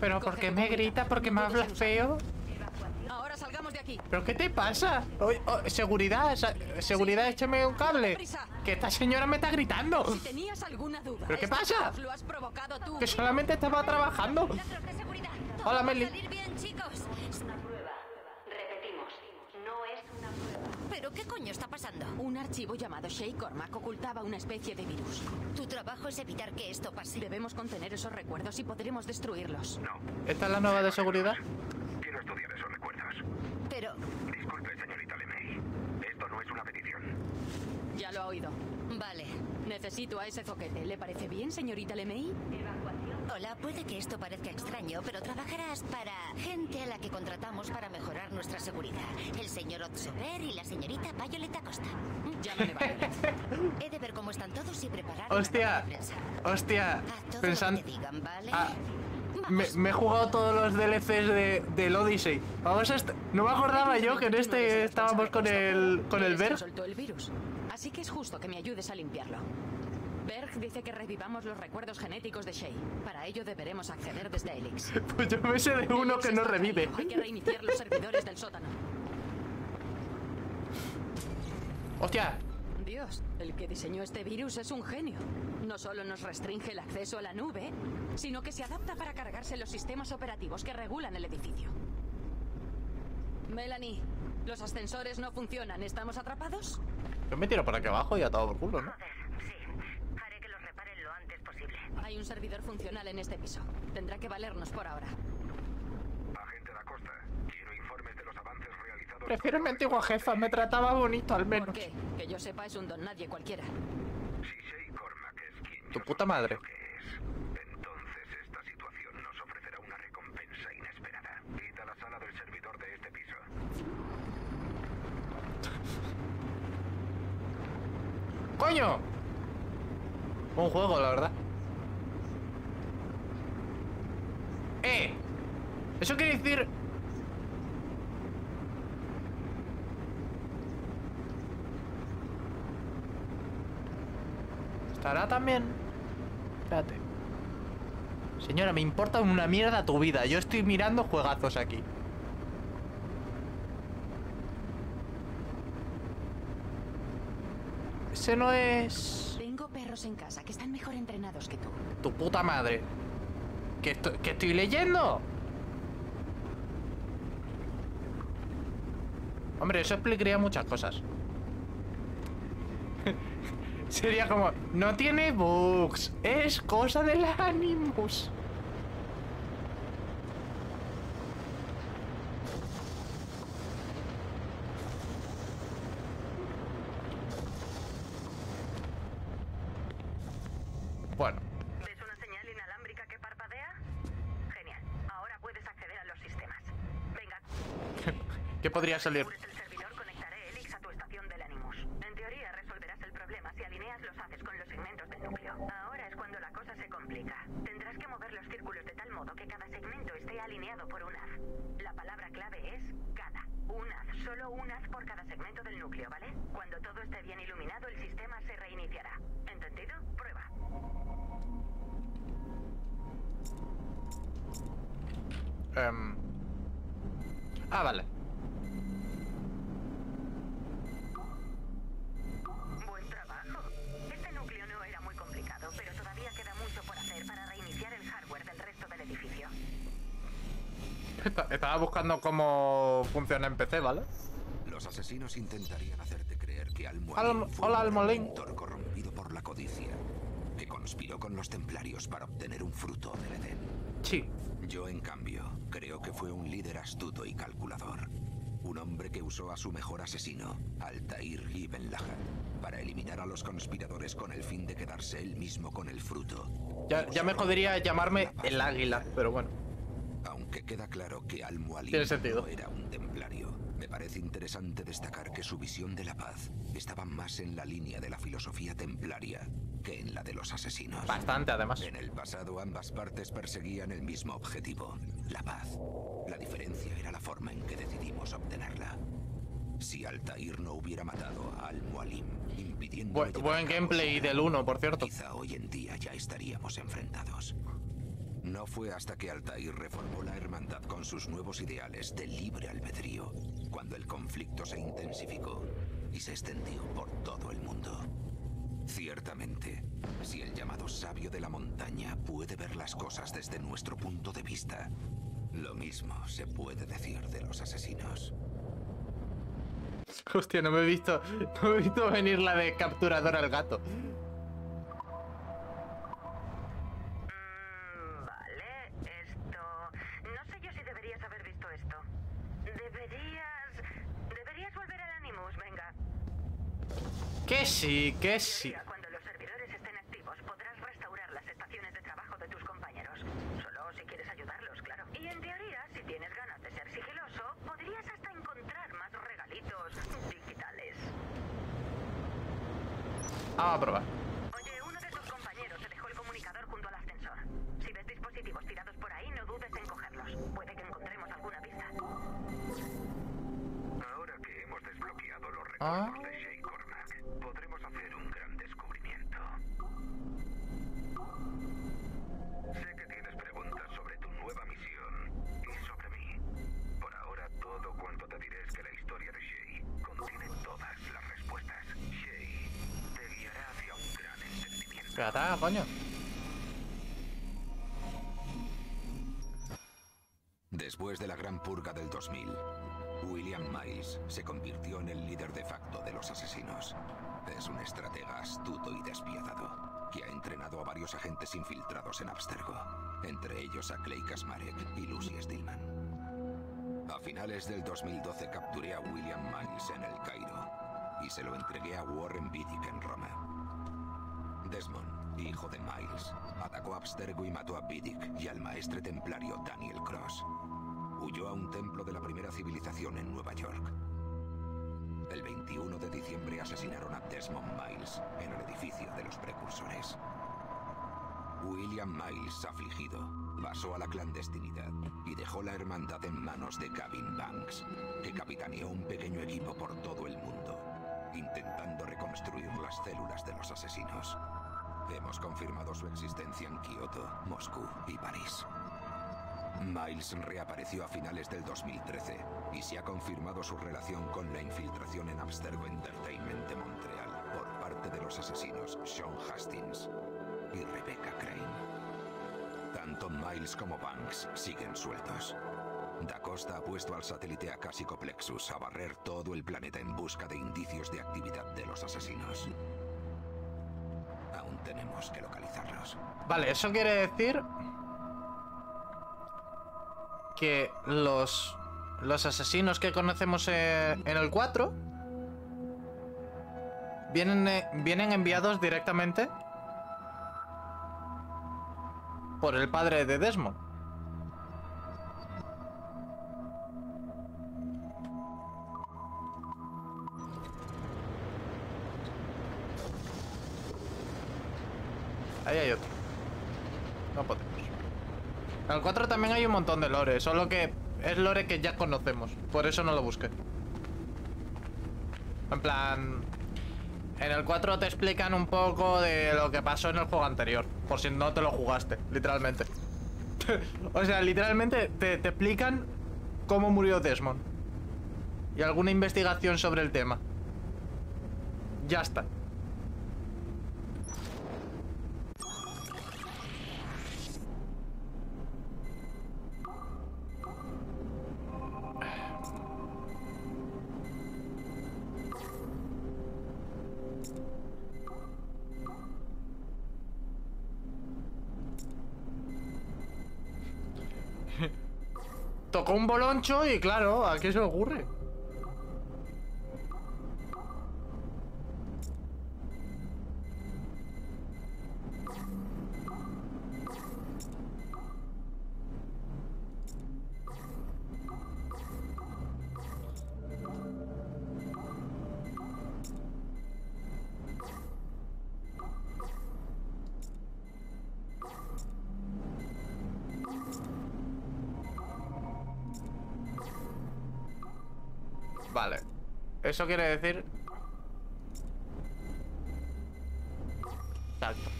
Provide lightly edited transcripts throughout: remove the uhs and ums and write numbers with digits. ¿Pero por qué me grita? ¿Por qué me hablas feo? Ahora salgamos de aquí. ¿Pero qué te pasa? Seguridad, seguridad, échame un cable. Que esta señora me está gritando. Si tenías alguna duda. ¿Pero qué pasa? Lo has provocado tú. Que solamente estaba trabajando. Hola, Meli. ¿Pero qué coño está pasando? Un archivo llamado Shay Cormac ocultaba una especie de virus. Tu trabajo es evitar que esto pase. Debemos contener esos recuerdos y podremos destruirlos. No. ¿Esta es la nueva de seguridad? Quiero estudiar esos recuerdos. Pero... Disculpe, señorita Lemay. Esto no es una petición. Ya lo ha oído. Vale. Necesito a ese zoquete. ¿Le parece bien, señorita Lemay? Hola, puede que esto parezca extraño, pero trabajarás para gente a la que contratamos para mejorar nuestra seguridad. El señor Otsover y la señorita Violeta Costa. Llámame Violeta. He de ver cómo están todos y preparar... ¡Hostia! ¡Hostia! Pensando... ¿Vale? Me he jugado todos los DLCs del Odyssey. Vamos a no me acordaba yo que en este estábamos con el Berg. Soltó el virus, así que es justo que me ayudes a limpiarlo. Berg dice que revivamos los recuerdos genéticos de Shay. Para ello deberemos acceder desde Helix. Pues yo me sé de uno que no revive. Hay que reiniciar los servidores del sótano. ¡Hostia! Dios, el que diseñó este virus es un genio. No solo nos restringe el acceso a la nube, sino que se adapta para cargarse los sistemas operativos que regulan el edificio. Melanie, los ascensores no funcionan. ¿Estamos atrapados? Yo me tiro para aquí abajo y atado por culo, ¿no? Hay un servidor funcional en este piso. Tendrá que valernos por ahora. Agente de la Costa, quiero informes de los avances realizados. Prefiero mi antigua jefa, me trataba bonito al menos. ¿Por qué? Que yo sepa es un don nadie cualquiera. Si Shay Cormac es quien... Tu puta madre. Entonces esta situación nos ofrecerá una recompensa inesperada. Id a la sala del servidor de este piso. ¡Coño! Un juego, la verdad. Eso quiere decir... Estará también... Espérate. Señora, me importa una mierda tu vida. Yo estoy mirando juegazos aquí. Ese no es... Tengo perros en casa que están mejor entrenados que tú. Tu puta madre. ¿Qué estoy leyendo? Hombre, eso explicaría muchas cosas. Sería como... No tiene bugs. Es cosa del Animus. Bueno. ¿Ves una señal inalámbrica que parpadea? Genial. Ahora puedes acceder a los sistemas. Venga. ¿Qué podría salir? Ah, vale. Buen trabajo. Este núcleo no era muy complicado, pero todavía queda mucho por hacer para reiniciar el hardware del resto del edificio. Estaba buscando cómo funciona en PC, ¿vale? Los asesinos intentarían hacerte creer que Al Mualim fue un mentor corrompido por la codicia, que conspiró con los templarios para obtener un fruto del Edén. Sí. Yo, en cambio, creo que fue un líder astuto y calculador. Un hombre que usó a su mejor asesino, Altair Ibn-La'had, para eliminar a los conspiradores con el fin de quedarse él mismo con el fruto. Ya me jodería llamarme el águila, pero bueno. Aunque queda claro que Al Mualim no era un templario, me parece interesante destacar que su visión de la paz estaba más en la línea de la filosofía templaria que en la de los asesinos. Bastante, además. En el pasado ambas partes perseguían el mismo objetivo, la paz. La diferencia era la forma en que decidimos obtenerla. Si Altair no hubiera matado a Al Mualim, impidiendo... Buen gameplay del 1, por cierto. Quizá hoy en día ya estaríamos enfrentados. No fue hasta que Altair reformó la hermandad con sus nuevos ideales de libre albedrío, cuando el conflicto se intensificó y se extendió por todo el mundo. Ciertamente, si el llamado sabio de la montaña puede ver las cosas desde nuestro punto de vista, lo mismo se puede decir de los asesinos. Hostia, no me he visto venir la de capturador al gato. Sí, que sí. Cuando los servidores estén activos, podrás restaurar las estaciones de trabajo de tus compañeros. Solo si quieres ayudarlos, claro. Y en teoría, si tienes ganas de ser sigiloso, podrías hasta encontrar más regalitos digitales. Vamos a probar. Oye, uno de tus compañeros se dejó el comunicador junto al ascensor. Si ves dispositivos tirados por ahí, no dudes en cogerlos. Puede que encontremos alguna pista. Ahora que hemos desbloqueado los recursos de Shay Cormac, podremos hacer un gran descubrimiento. Sé que tienes preguntas sobre tu nueva misión y sobre mí. Por ahora, todo cuanto te diré es que la historia de Shay contiene todas las respuestas. Shay te guiará hacia un gran entendimiento. ¡Gata, coño! Después de la gran purga del 2000, William Miles se convirtió en el líder de facto de los asesinos. Es un estratega astuto y despiadado, que ha entrenado a varios agentes infiltrados en Abstergo, entre ellos a Clay Kasmarek y Lucy Stillman. A finales del 2012 capturé a William Miles en el Cairo y se lo entregué a Warren Vidic en Roma. Desmond, hijo de Miles, atacó a Abstergo y mató a Biddick y al maestre templario Daniel Cross. Huyó a un templo de la primera civilización en Nueva York. El 21 de diciembre asesinaron a Desmond Miles en el edificio de los precursores. William Miles, afligido, pasó a la clandestinidad y dejó la hermandad en manos de Gavin Banks, que capitaneó un pequeño equipo por todo el mundo, intentando reconstruir las células de los asesinos. Hemos confirmado su existencia en Kioto, Moscú y París. Miles reapareció a finales del 2013 y se ha confirmado su relación con la infiltración en Abstergo Entertainment de Montreal por parte de los asesinos Sean Hastings y Rebecca Crane. Tanto Miles como Banks siguen sueltos. Da Costa ha puesto al satélite Acasico Plexus a barrer todo el planeta en busca de indicios de actividad de los asesinos. Aún tenemos que localizarlos. Vale, eso quiere decir que los asesinos que conocemos en el 4 vienen enviados directamente por el padre de Desmond. Ahí hay otro. No podemos. En el 4 también hay un montón de lore, solo que es lore que ya conocemos, por eso no lo busqué. En plan, en el 4 te explican un poco de lo que pasó en el juego anterior, por si no te lo jugaste, literalmente. O sea, literalmente te explican cómo murió Desmond y alguna investigación sobre el tema. Ya está. Tocó un boloncho y claro, ¿a qué se ocurre? Vale, eso quiere decir... Salto.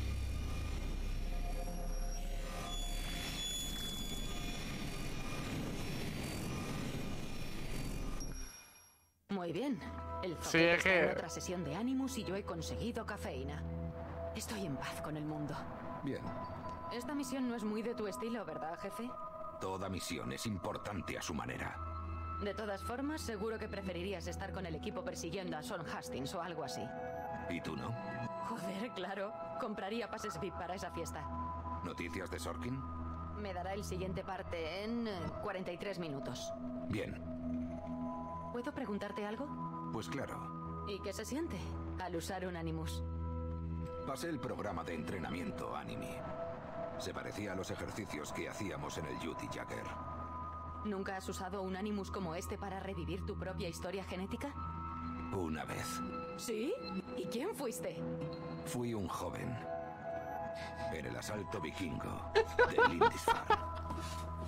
Muy bien. El sí, es que... en otra sesión de Animus y yo he conseguido cafeína. Estoy en paz con el mundo. Bien. Esta misión no es muy de tu estilo, ¿verdad, jefe? Toda misión es importante a su manera. De todas formas, seguro que preferirías estar con el equipo persiguiendo a Sean Hastings o algo así. ¿Y tú no? Joder, claro. Compraría pases VIP para esa fiesta. ¿Noticias de Sorkin? Me dará el siguiente parte en 43 minutos. Bien. ¿Puedo preguntarte algo? Pues claro. ¿Y qué se siente al usar un Animus? Pasé el programa de entrenamiento Anime. Se parecía a los ejercicios que hacíamos en el Judy Jagger. ¿Nunca has usado un Animus como este para revivir tu propia historia genética? Una vez. ¿Sí? ¿Y quién fuiste? Fui un joven. En el asalto vikingo de Lindisfarne.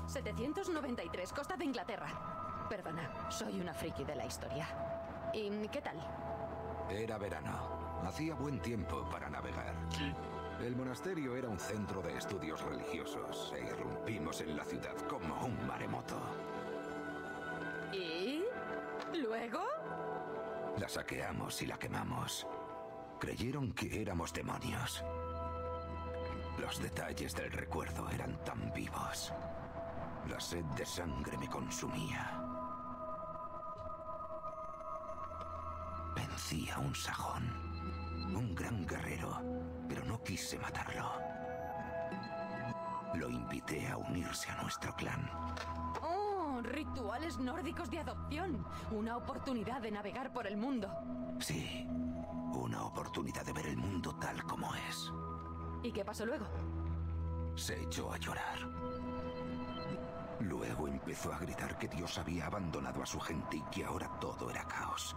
793, costa de Inglaterra. Perdona, soy una friki de la historia. ¿Y qué tal? Era verano. Hacía buen tiempo para navegar. El monasterio era un centro de estudios religiosos e irrumpimos en la ciudad como un maremoto. ¿Y luego? La saqueamos y la quemamos. Creyeron que éramos demonios. Los detalles del recuerdo eran tan vivos. La sed de sangre me consumía. Vencí a un sajón, un gran guerrero, pero no quise matarlo. Lo invité a unirse a nuestro clan. ¡Oh! Rituales nórdicos de adopción. Una oportunidad de navegar por el mundo. Sí, una oportunidad de ver el mundo tal como es. ¿Y qué pasó luego? Se echó a llorar. Luego empezó a gritar que Dios había abandonado a su gente y que ahora todo era caos.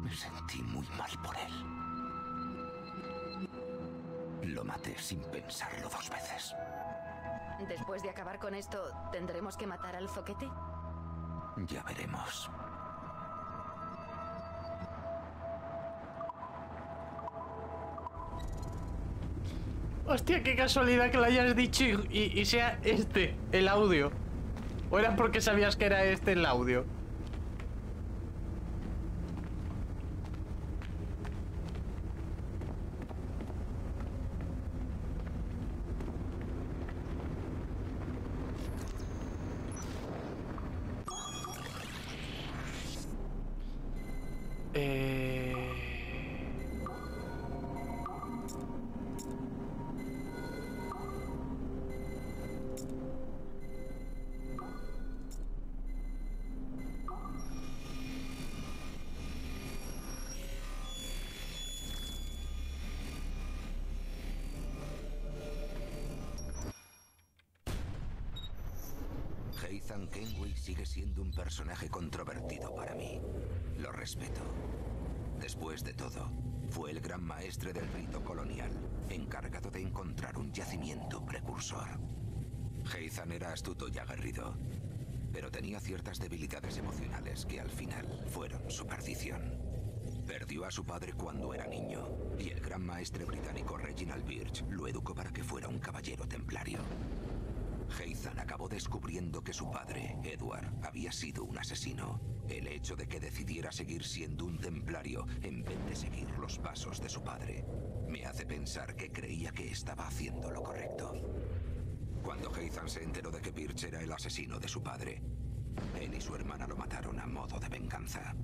Me sentí muy mal por él. Lo maté sin pensarlo dos veces. Después de acabar con esto, ¿tendremos que matar al zoquete? Ya veremos. Hostia, qué casualidad que lo hayas dicho y sea este el audio. ¿O era porque sabías que era este el audio? Haytham Kenway sigue siendo un personaje controvertido para mí. Lo respeto. Después de todo, fue el gran maestre del rito colonial, encargado de encontrar un yacimiento precursor. Haytham era astuto y aguerrido, pero tenía ciertas debilidades emocionales que al final fueron su perdición. Perdió a su padre cuando era niño, y el gran maestre británico Reginald Birch lo educó para que fuera un caballero templario. Haytham acabó descubriendo que su padre, Edward, había sido un asesino. El hecho de que decidiera seguir siendo un templario en vez de seguir los pasos de su padre me hace pensar que creía que estaba haciendo lo correcto. Cuando Haytham se enteró de que Birch era el asesino de su padre, él y su hermana lo mataron a modo de venganza.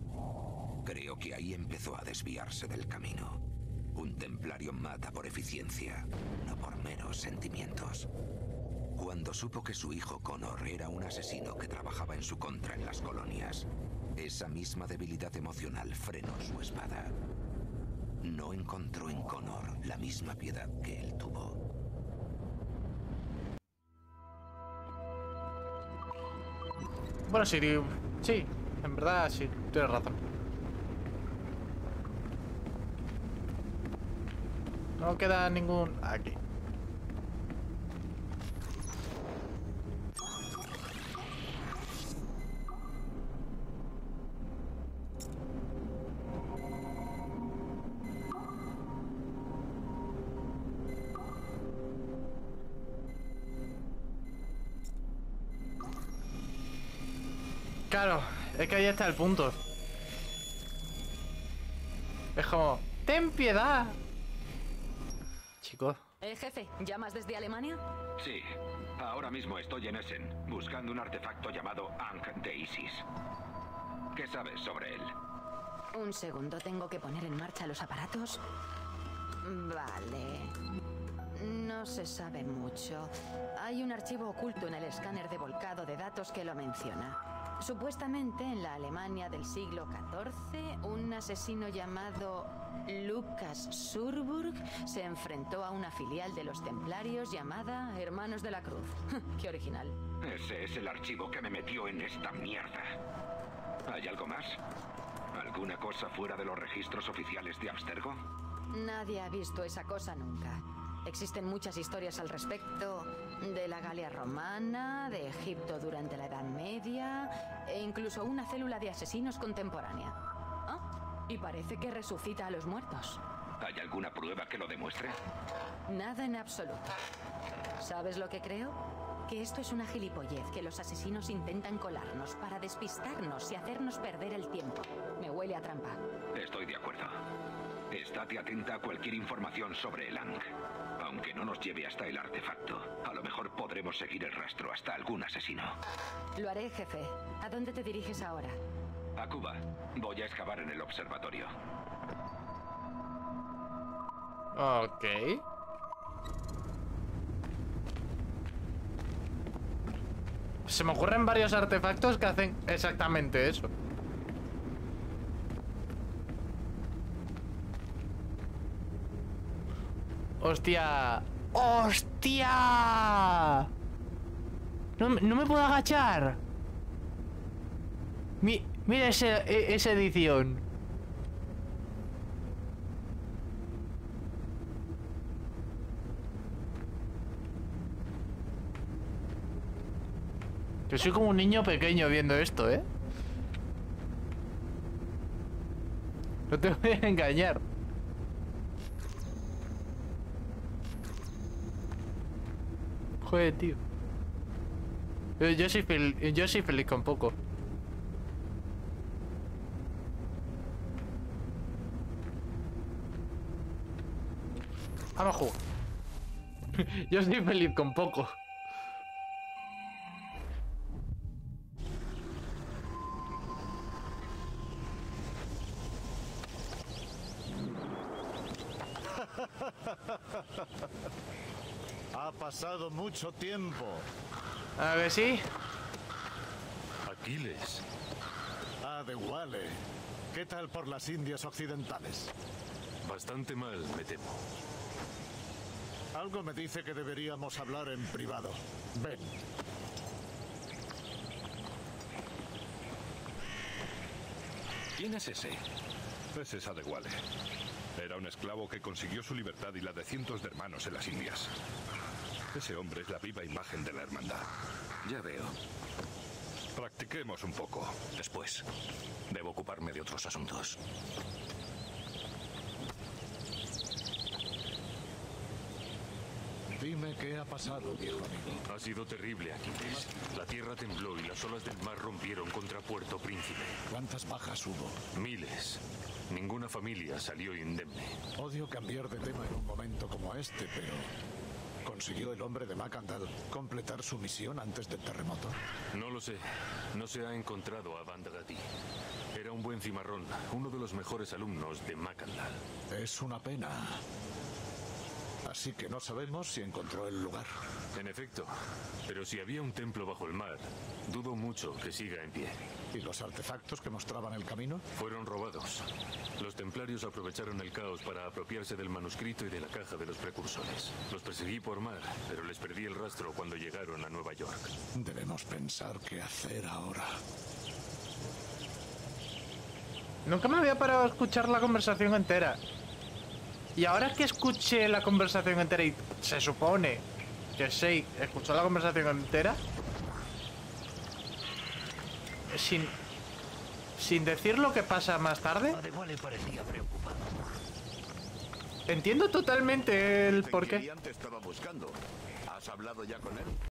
Creo que ahí empezó a desviarse del camino. Un templario mata por eficiencia, no por meros sentimientos. Cuando supo que su hijo Connor era un asesino que trabajaba en su contra en las colonias, esa misma debilidad emocional frenó su espada. No encontró en Connor la misma piedad que él tuvo. Bueno, sí, en verdad sí, tienes razón. No queda ningún aquí. Claro, Es que ahí está el punto. Es como... ¡Ten piedad! Chicos. Jefe, ¿llamas desde Alemania? Sí. Ahora mismo estoy en Essen, buscando un artefacto llamado Ankh de Isis. ¿Qué sabes sobre él? Un segundo, tengo que poner en marcha los aparatos. Vale. No se sabe mucho. Hay un archivo oculto en el escáner de volcado de datos que lo menciona. Supuestamente, en la Alemania del siglo XIV, un asesino llamado Lucas Surburg se enfrentó a una filial de los templarios llamada Hermanos de la Cruz. ¡Qué original! Ese es el archivo que me metió en esta mierda. ¿Hay algo más? ¿Alguna cosa fuera de los registros oficiales de Abstergo? Nadie ha visto esa cosa nunca. Existen muchas historias al respecto de la Galia romana, de Egipto durante la Edad Media e incluso una célula de asesinos contemporánea. ¿Ah? Y parece que resucita a los muertos. ¿Hay alguna prueba que lo demuestre? Nada en absoluto. ¿Sabes lo que creo? Que esto es una gilipollez que los asesinos intentan colarnos para despistarnos y hacernos perder el tiempo. Me huele a trampa. Estoy de acuerdo. Estate atenta a cualquier información sobre el Ankh. Aunque no nos lleve hasta el artefacto, a lo mejor podremos seguir el rastro hasta algún asesino. Lo haré, jefe. ¿A dónde te diriges ahora? A Cuba. Voy a excavar en el observatorio. Ok. Se me ocurren varios artefactos que hacen exactamente eso. ¡Hostia! ¡Hostia! No me puedo agachar. Mira esa edición. Yo soy como un niño pequeño viendo esto, ¿eh? No te voy a engañar. Joder, tío. Yo soy feliz con poco. Vamos a jugar. Yo soy feliz con poco. Ha pasado mucho tiempo. A ver, sí. Aquiles. Adewale. ¿Qué tal por las Indias occidentales? Bastante mal, me temo. Algo me dice que deberíamos hablar en privado. Ven. ¿Quién es ese? Ese es Adewale. Era un esclavo que consiguió su libertad y la de cientos de hermanos en las Indias. Ese hombre es la viva imagen de la hermandad. Ya veo. Practiquemos un poco. Después. Debo ocuparme de otros asuntos. Dime qué ha pasado, viejo amigo. Ha sido terrible, Aquiles. La tierra tembló y las olas del mar rompieron contra Puerto Príncipe. ¿Cuántas bajas hubo? Miles. Ninguna familia salió indemne. Odio cambiar de tema en un momento como este, pero... ¿consiguió el hombre de Macandal completar su misión antes del terremoto? No lo sé. No se ha encontrado a Bandagati. Era un buen cimarrón, uno de los mejores alumnos de Macandal. Es una pena. Así que no sabemos si encontró el lugar. En efecto, pero si había un templo bajo el mar, dudo mucho que siga en pie. ¿Y los artefactos que mostraban el camino? Fueron robados. Los templarios aprovecharon el caos para apropiarse del manuscrito y de la caja de los precursores. Los perseguí por mar, pero les perdí el rastro cuando llegaron a Nueva York. Debemos pensar qué hacer ahora. Nunca me había parado a escuchar la conversación entera. Y ahora que escuché la conversación entera y se supone que Shay escuchó la conversación entera sin decir lo que pasa más tarde, entiendo totalmente el porqué. ¿Has hablado ya con él?